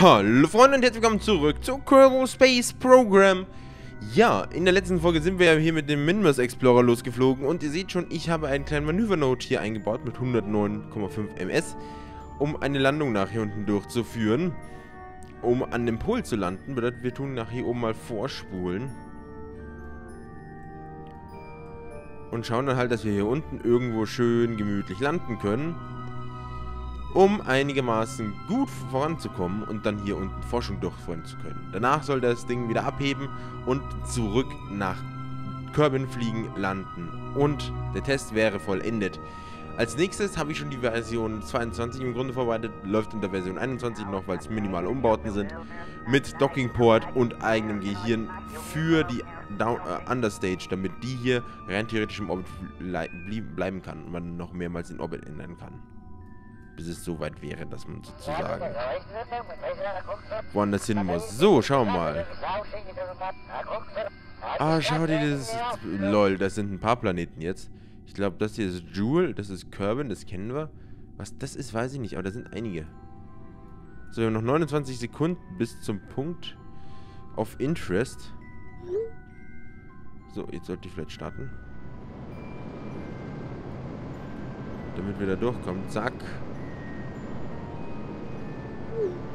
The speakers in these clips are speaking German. Hallo Freunde und herzlich willkommen zurück zu Kerbal Space Program. Ja, in der letzten Folge sind wir ja hier mit dem Minmus Explorer losgeflogen und ihr seht schon, ich habe einen kleinen Manövernode hier eingebaut mit 109,5 MS, um eine Landung nach hier unten durchzuführen, um an dem Pol zu landen. Bedeutet, wir tun nach hier oben mal vorspulen und schauen dann halt, dass wir hier unten irgendwo schön gemütlich landen können, um einigermaßen gut voranzukommen und dann hier unten Forschung durchführen zu können. Danach soll das Ding wieder abheben und zurück nach Kerbin fliegen, landen. Und der Test wäre vollendet. Als nächstes habe ich schon die Version 22 im Grunde vorbereitet, läuft unter Version 21 noch, weil es minimale Umbauten sind, mit Dockingport und eigenem Gehirn für die Understage, damit die hier rein theoretisch im Orbit bleiben kann und man noch mehrmals den Orbit ändern kann. Bis es so weit wäre, dass man sozusagen woanders hin muss. So, schauen wir mal. Ah, schau dir das. Lol, das sind ein paar Planeten jetzt. Ich glaube, das hier ist Jewel, das ist Kerbin, das kennen wir. Was das ist, weiß ich nicht, aber da sind einige. So, wir haben noch 29 Sekunden bis zum Punkt of Interest. So, jetzt sollte ich vielleicht starten, damit wir da durchkommen. Zack.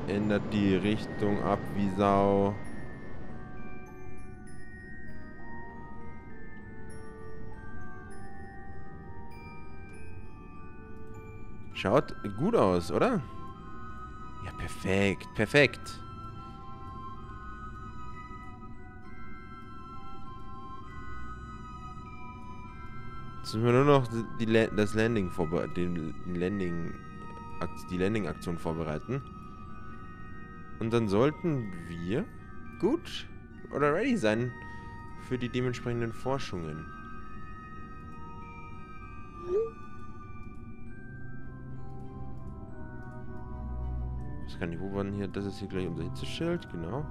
Ändert die Richtung ab wie Sau. Schaut gut aus, oder? Ja, perfekt, perfekt. Jetzt müssen wir nur noch die Landing-Aktion vorbereiten. Und dann sollten wir gut oder ready sein für die dementsprechenden Forschungen. Was kann ich, wo war denn hier? Das ist hier gleich unser Hitzeschild, genau.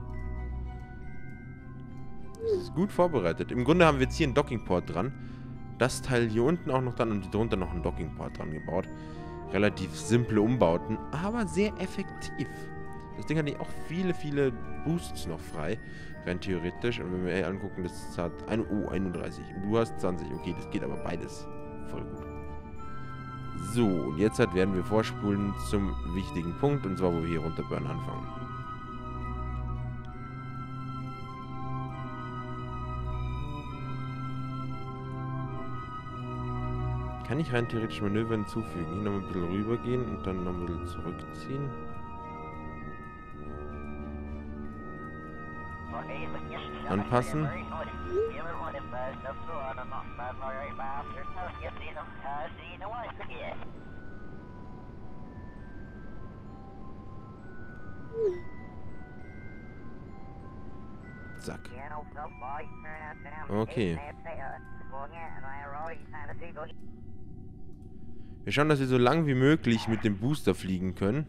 Das ist gut vorbereitet. Im Grunde haben wir jetzt hier einen Dockingport dran. Das Teil hier unten auch noch dran und darunter noch ein Dockingport dran gebaut. Relativ simple Umbauten, aber sehr effektiv. Das Ding hat ja auch viele, viele Boosts noch frei, rein theoretisch. Und wenn wir hier angucken, das hat 31 und du hast 20. Okay, das geht aber beides voll gut. So, und jetzt halt werden wir vorspulen zum wichtigen Punkt, und zwar, wo wir hier runterbören anfangen. Kann ich rein theoretisch Manöver hinzufügen? Hier nochmal ein bisschen rüber gehen und dann nochmal ein bisschen zurückziehen. Anpassen. Zack. Okay. Wir schauen, dass wir so lang wie möglich mit dem Booster fliegen können.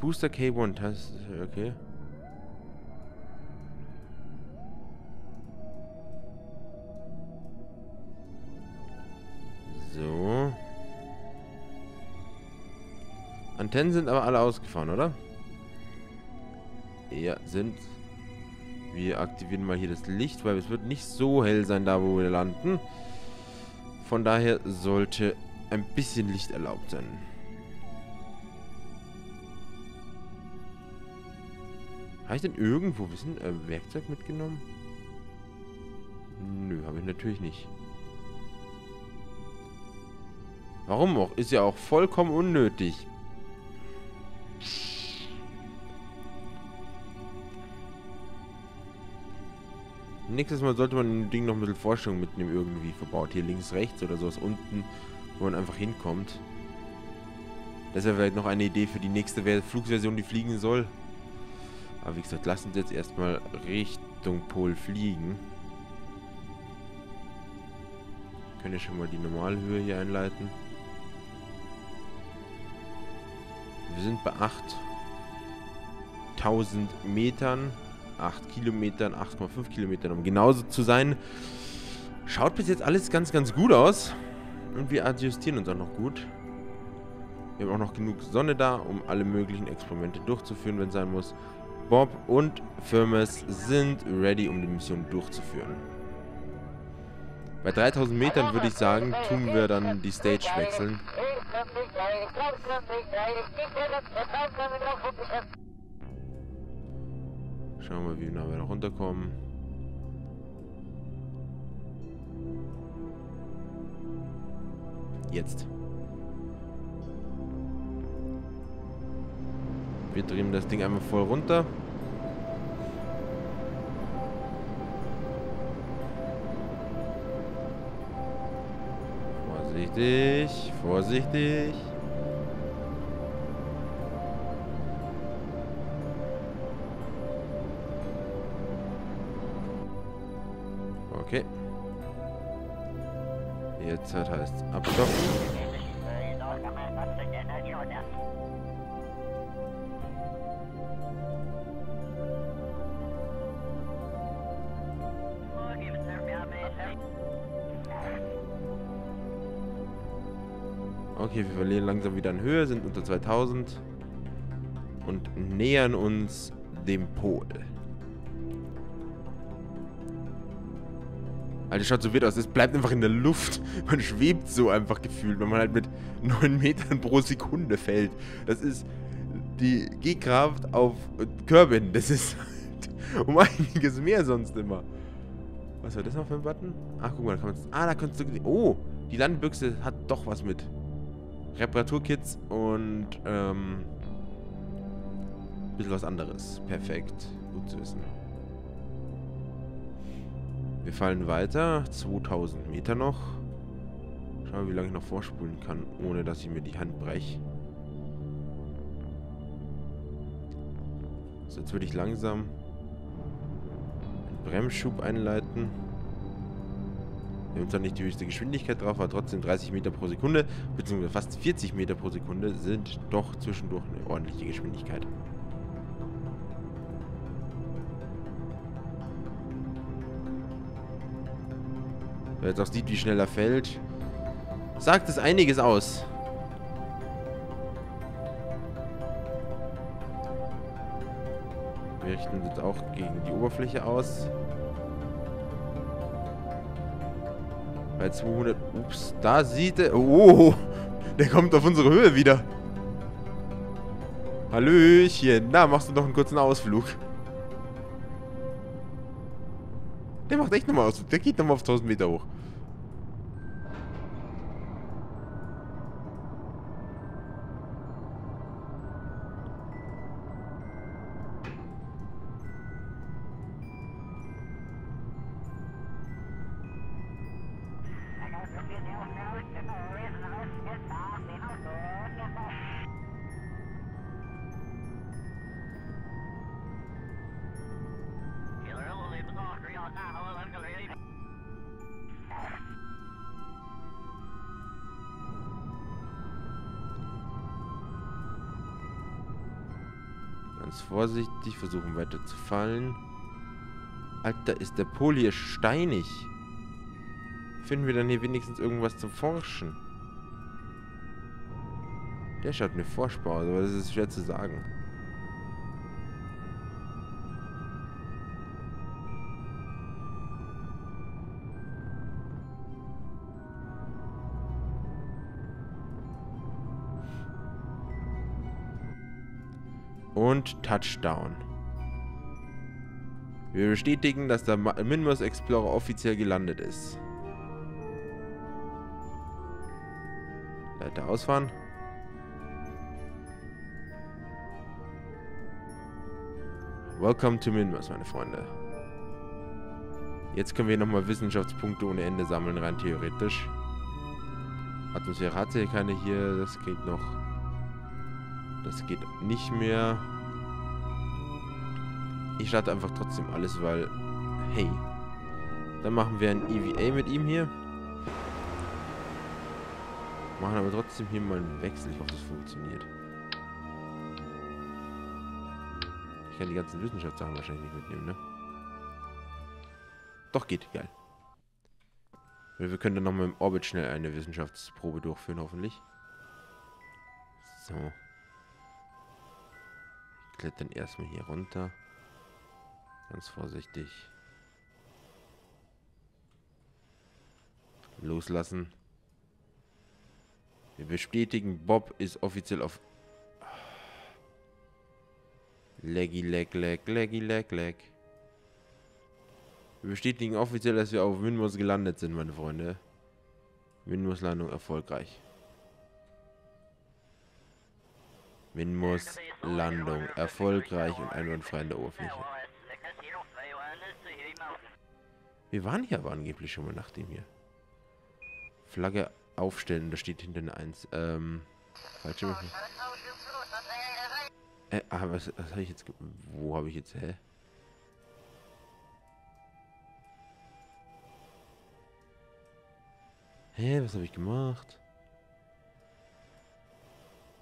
Booster K1, das ist okay. So. Antennen sind aber alle ausgefahren, oder? Ja, sind. Wir aktivieren mal hier das Licht, weil es wird nicht so hell sein, da wo wir landen. Von daher sollte ein bisschen Licht erlaubt sein. Habe ich denn irgendwo Werkzeug mitgenommen? Nö, habe ich natürlich nicht. Warum auch? Ist ja auch vollkommen unnötig. Nächstes Mal sollte man dem Ding noch ein bisschen Forschung mitnehmen, irgendwie verbaut. Hier links, rechts oder sowas unten, wo man einfach hinkommt. Das wäre vielleicht noch eine Idee für die nächste Flugversion, die fliegen soll. Aber wie gesagt, lassen Sie jetzt erstmal Richtung Pol fliegen. Wir können ja schon mal die Normalhöhe hier einleiten. Wir sind bei 8000 Metern, 8 Kilometern, 8,5 Kilometern, um genauso zu sein. Schaut bis jetzt alles ganz, ganz gut aus. Und wir adjustieren uns auch noch gut. Wir haben auch noch genug Sonne da, um alle möglichen Experimente durchzuführen, wenn es sein muss. Bob und Firmus sind ready, um die Mission durchzuführen. Bei 3000 Metern würde ich sagen, tun wir dann die Stage wechseln. Schauen wir, wie nah wir noch runterkommen. Jetzt. Wir drehen das Ding einmal voll runter. Vorsichtig, vorsichtig. Okay. Jetzt halt heißt es abstoppen. Okay, wir verlieren langsam wieder an Höhe, sind unter 2000 und nähern uns dem Pol. Alter, schaut so wild aus. Es bleibt einfach in der Luft. Man schwebt so einfach gefühlt, wenn man halt mit 9 Metern pro Sekunde fällt. Das ist die G-Kraft auf Kerbin. Das ist halt um einiges mehr sonst immer. Was war das noch für ein Button? Ach, guck mal, da kann man... Ah, da kannst du... Oh, die Landbüchse hat doch was mit. Reparaturkits und ein bisschen was anderes. Perfekt. Gut zu wissen. Wir fallen weiter. 2000 Meter noch. Schauen wir, wie lange ich noch vorspulen kann, ohne dass ich mir die Hand breche. So, jetzt würde ich langsam einen Bremsschub einleiten. Wir haben zwar nicht die höchste Geschwindigkeit drauf, aber trotzdem 30 Meter pro Sekunde, beziehungsweise fast 40 Meter pro Sekunde sind doch zwischendurch eine ordentliche Geschwindigkeit. Wer jetzt auch sieht, wie schnell er fällt, sagt es einiges aus. Wir richten uns auch gegen die Oberfläche aus. Bei 200... Ups, da sieht er... Oh, der kommt auf unsere Höhe wieder. Hallöchen. Na, machst du noch einen kurzen Ausflug? Der macht echt nochmal Ausflug. Der geht nochmal auf 1000 Meter hoch. Ganz vorsichtig versuchen weiter zu fallen. Alter, ist der Pol hier steinig. Finden wir dann hier wenigstens irgendwas zum Forschen? Der schaut mir forschbar aus, aber das ist schwer zu sagen. Und Touchdown. Wir bestätigen, dass der Minmus Explorer offiziell gelandet ist. Leiter ausfahren. Welcome to Minmus, meine Freunde. Jetzt können wir nochmal Wissenschaftspunkte ohne Ende sammeln, rein theoretisch. Atmosphäre hat sie keine hier, das geht noch. Das geht nicht mehr. Ich starte einfach trotzdem alles, weil... Hey. Dann machen wir ein EVA mit ihm hier. Machen aber trotzdem hier mal einen Wechsel. Ich hoffe, das funktioniert. Ich kann die ganzen Wissenschaftssachen wahrscheinlich nicht mitnehmen, ne? Doch, geht. Geil. Wir können dann nochmal im Orbit schnell eine Wissenschaftsprobe durchführen, hoffentlich. So. Ich klettern erstmal hier runter. Ganz vorsichtig. Loslassen. Wir bestätigen, Bob ist offiziell auf... Laggy, lag, lag, laggy, lag, lag. Wir bestätigen offiziell, dass wir auf Minmus gelandet sind, meine Freunde. Minmus-Landung erfolgreich. Minmus-Landung erfolgreich und einwandfrei in der Oberfläche. Wir waren hier aber angeblich schon mal nach dem hier. Flagge aufstellen, da steht hinter eine 1. Falsche Meinung. Was habe ich jetzt... Wo habe ich jetzt... Hä? Hä, was habe ich gemacht?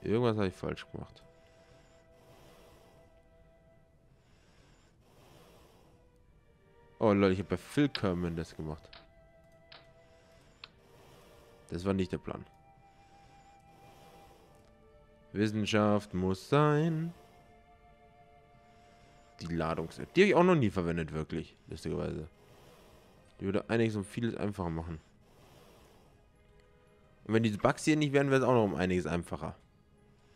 Irgendwas habe ich falsch gemacht. Oh Leute, ich habe bei Phil Kerman das gemacht. Das war nicht der Plan. Wissenschaft muss sein. Die Ladungs-App. Die habe ich auch noch nie verwendet, wirklich. Lustigerweise. Die würde einiges um vieles einfacher machen. Und wenn diese Bugs hier nicht wären, wäre es auch noch um einiges einfacher.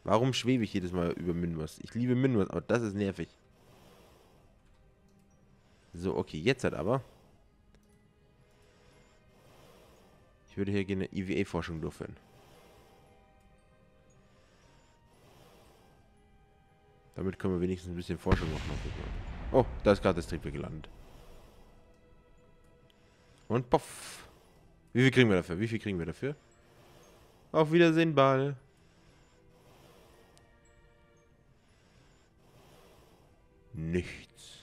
Warum schwebe ich jedes Mal über Minmus? Ich liebe Minmus, aber das ist nervig. So, okay, jetzt halt aber. Ich würde hier gerne EVA-Forschung durchführen. Damit können wir wenigstens ein bisschen Forschung machen. Oh, da ist gerade das Triebwerk gelandet. Und poff. Wie viel kriegen wir dafür? Wie viel kriegen wir dafür? Auf Wiedersehen, Ball. Nichts.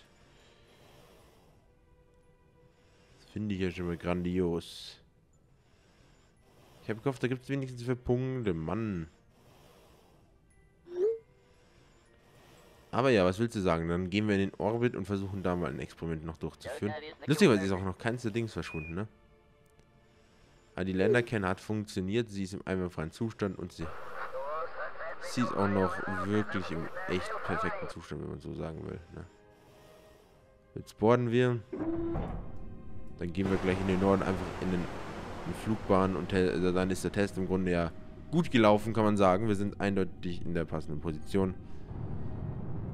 Das finde ich ja schon mal grandios. Ich habe gehofft, da gibt es wenigstens 4 Punkte, Mann. Aber ja, was willst du sagen? Dann gehen wir in den Orbit und versuchen da mal ein Experiment noch durchzuführen. Lustigerweise ist auch noch keins der Dings verschwunden, ne? Aber die Länderkerne hat funktioniert, sie ist im einwandfreien Zustand und sie ist auch noch wirklich im echt perfekten Zustand, wenn man so sagen will, ne? Jetzt boarden wir. Dann gehen wir gleich in den Norden, einfach in den Flugbahn und dann ist der Test im Grunde ja gut gelaufen, kann man sagen. Wir sind eindeutig in der passenden Position.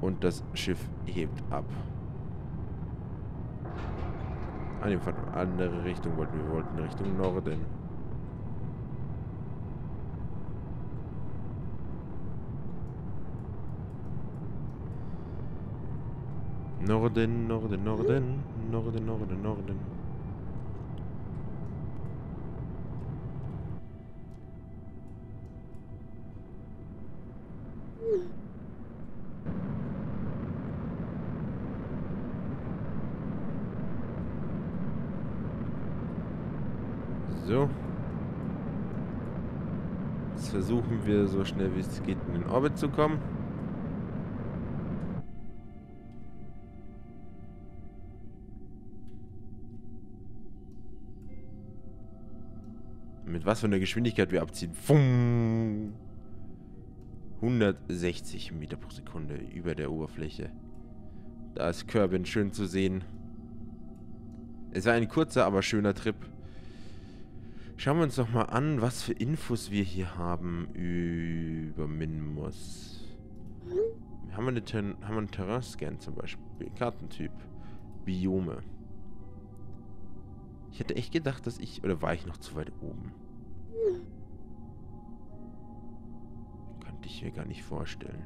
Und das Schiff hebt ab. An dem Fall andere Richtung wollten wir. Wir wollten Richtung Norden. Norden, Norden, Norden. Norden, Norden, Norden. So. Jetzt versuchen wir so schnell wie es geht in den Orbit zu kommen. Mit was für einer Geschwindigkeit wir abziehen. Fumm. 160 Meter pro Sekunde über der Oberfläche. Da ist Kerbin schön zu sehen. Es war ein kurzer, aber schöner Trip. Schauen wir uns doch mal an, was für Infos wir hier haben über Minmus. Haben wir einen Terrain-Scan zum Beispiel? Kartentyp. Biome. Ich hätte echt gedacht, dass ich... Oder war ich noch zu weit oben? Könnte ich mir gar nicht vorstellen.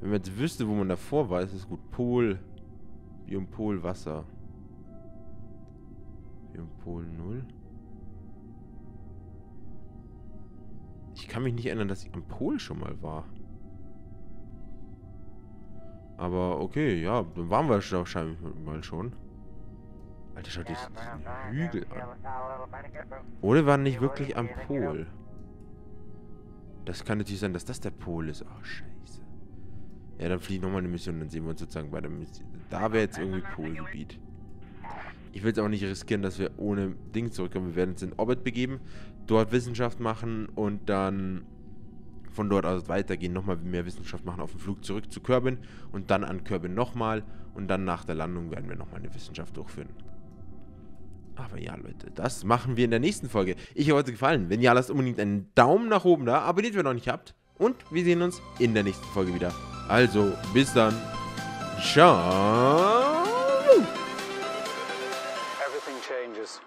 Wenn man jetzt wüsste, wo man davor war, ist es gut. Pol. Biom Pol Wasser. Pol 0. Ich kann mich nicht erinnern, dass ich am Pol schon mal war. Aber okay, ja, dann waren wir wahrscheinlich mal schon. Alter, schau dir diesen Hügel an. Oder waren nicht wirklich am Pol? Das kann natürlich sein, dass das der Pol ist. Oh, scheiße. Ja, dann fliegt nochmal eine Mission, dann sehen wir uns sozusagen bei der Mission. Da wäre jetzt irgendwie Polgebiet. Ich will es auch nicht riskieren, dass wir ohne Ding zurückkommen. Wir werden uns in Orbit begeben. dort Wissenschaft machen und dann von dort aus weitergehen, nochmal mehr Wissenschaft machen auf dem Flug zurück zu Kerbin und dann an Kerbin nochmal und dann nach der Landung werden wir nochmal eine Wissenschaft durchführen. Aber ja, Leute, das machen wir in der nächsten Folge. Ich hoffe, es hat euch gefallen. Wenn ja, lasst unbedingt einen Daumen nach oben da, abonniert, wenn ihr noch nicht habt. Und wir sehen uns in der nächsten Folge wieder. Also, bis dann. Ciao. Everything changes.